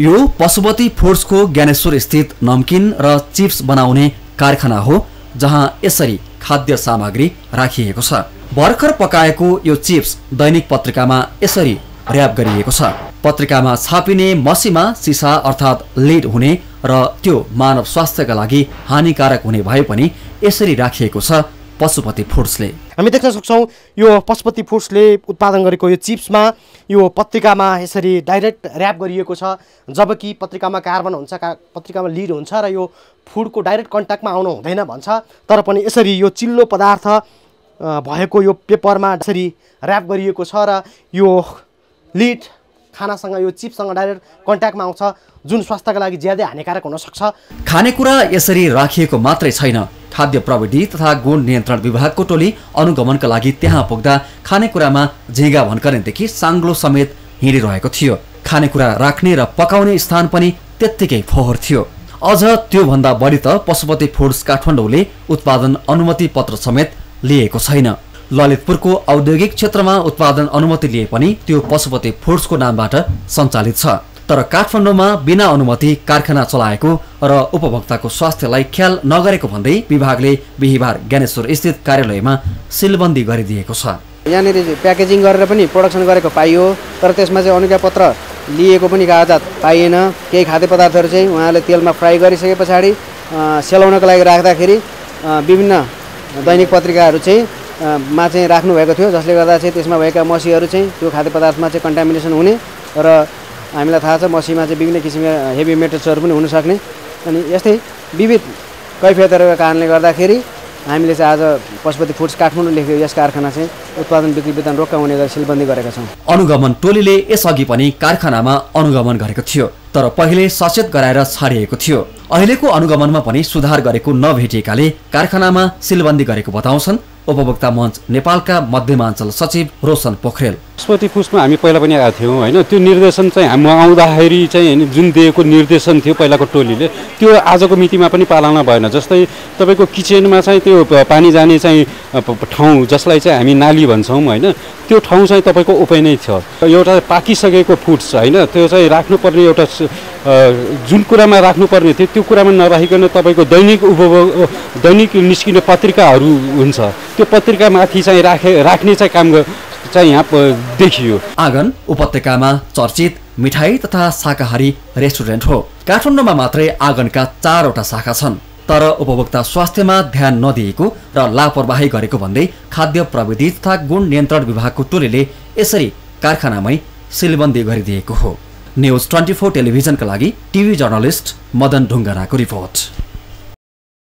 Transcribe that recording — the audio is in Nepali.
यो पशुपति फुड्स को ज्ञानेश्वर स्थित नमकीन र चिप्स बनाउने कारखाना हो, जहाँ यसरी खाद्य सामग्री राखिएको छ। भर्खर पकाएको यो चिप्स दैनिक पत्रिकामा यसरी र्याप गरिएको छ। पत्रिकामा छापिने मसीमा सिसा अर्थात् लेड हुने र त्यो मानव स्वास्थ्यका लागि हानिकारक हुने भए पनि यसरी राखिएको छ। पशुपति फुड्सले हामी देख्न सक्छौँ, यो पशुपति फुड्सले उत्पादन गरेको यो चिप्समा यो पत्रिकामा यसरी डाइरेक्ट र्याप गरिएको छ। जबकि पत्रिकामा कार्बन हुन्छ, पत्रिकामा लिड हुन्छ र यो फुडको डाइरेक्ट कन्ट्याक्टमा आउनु हुँदैन भन्छ। तर पनि यसरी यो चिल्लो पदार्थ भएको यो पेपरमा यसरी र्याप गरिएको छ र यो लिड खानासँग यो चिप्ससँग डाइरेक्ट कन्ट्याक्टमा आउँछ, जुन स्वास्थ्यका लागि ज्यादै हानिकारक हुनसक्छ। खानेकुरा यसरी राखिएको मात्रै छैन, खाद्य प्रविधि तथा गुण नियन्त्रण विभागको टोली अनुगमनका लागि त्यहाँ पुग्दा खानेकुरामा झिँगा भन्कनेदेखि साङ्लो समेत हिँडिरहेको थियो। खानेकुरा राख्ने र पकाउने स्थान पनि त्यत्तिकै फोहोर थियो। अझ त्योभन्दा बढी त पशुपति फुड्स काठमाडौँले उत्पादन अनुमति पत्र समेत लिएको छैन। ललितपुरको औद्योगिक क्षेत्रमा उत्पादन अनुमति लिए पनि त्यो पशुपति फुड्सको नामबाट सञ्चालित छ। तर काठमाडौँमा बिना अनुमति कारखाना चलाएको र उपभोक्ताको स्वास्थ्यलाई ख्याल नगरेको भन्दै विभागले बिहिबार ज्ञानेश्वर स्थित कार्यालयमा सिलबन्दी गरिदिएको छ। यहाँनिर प्याकेजिङ गरेर पनि प्रोडक्सन गरेको पाइयो, तर त्यसमा चाहिँ अनुज्ञापत्र लिएको पनि कागजात पाइएन। केही खाद्य पदार्थहरू चाहिँ उहाँले तेलमा फ्राई गरिसके पछाडि सेलाउनको लागि राख्दाखेरि विभिन्न दैनिक पत्रिकाहरू चाहिँ मा चाहिँ राख्नुभएको थियो, जसले गर्दा चाहिँ त्यसमा भएका मसीहरू चाहिँ त्यो खाद्य पदार्थमा चाहिँ कन्टामिनेसन हुने र हामीलाई थाहा छ मसीमा चाहिँ विभिन्न किसिमका हेभी मेटल्सहरू पनि हुनसक्ने। अनि यस्तै विविध कैफियतहरूको कारणले गर्दाखेरि हामीले चाहिँ आज पशुपति फुड्स काठमाडौँ लेखेको यस कारखाना चाहिँ उत्पादन बिक्री वितरण रोक्काउने गरी सिलबन्दी गरेका छौँ। अनुगमन टोलीले यसअघि पनि कारखानामा अनुगमन गरेको थियो, तर पहिले सचेत गराएर छाडिएको थियो। अहिलेको अनुगमनमा पनि सुधार गरेको नभेटिएकाले कारखानामा सिलबन्दी गरेको बताउँछन् उपभोक्ता मञ्च नेपालका मध्यमाञ्चल सचिव रोशन पोखरेल। पशुपति फुड्समा हामी पहिला पनि आएको थियौँ होइन, त्यो निर्देशन चाहिँ म आउँदाखेरि चाहिँ जुन दिएको निर्देशन थियो पहिलाको टोलीले, त्यो आजको मितिमा पनि पालना भएन। जस्तै तपाईँको किचनमा चाहिँ त्यो पानी जाने चाहिँ ठाउँ, जसलाई चाहिँ हामी नाली भन्छौँ होइन, त्यो ठाउँ चाहिँ तपाईँको ओपन नै थियो। एउटा पाकिसकेको फुड्स होइन, त्यो चाहिँ राख्नुपर्ने एउटा जुन कुरामा राख्नुपर्ने थियो त्यो कुरामा नराखिकन तपाईँको दैनिक निस्किने पत्रिकाहरू हुन्छ, त्यो पत्रिकामाथि चाहिँ राख्ने चाहिँ काम चाहिँ यहाँ देखियो। आंगन उपत्यकामा चर्चित मिठाई तथा शाकाहारी रेस्टुरेन्ट हो। काठमाडौँमा मात्रै आँगनका 4वटा शाखा छन्, तर उपभोक्ता स्वास्थ्यमा ध्यान नदिएको र लापरवाही गरेको भन्दै खाद्य प्रविधि तथा गुण नियन्त्रण विभागको टोलीले यसरी कारखानामै सिलबन्दी गरिदिएको हो। न्यूज 24 टेलिभिजनका लागि टिभी जर्नलिस्ट मदन ढुङ्गानाको रिपोर्ट।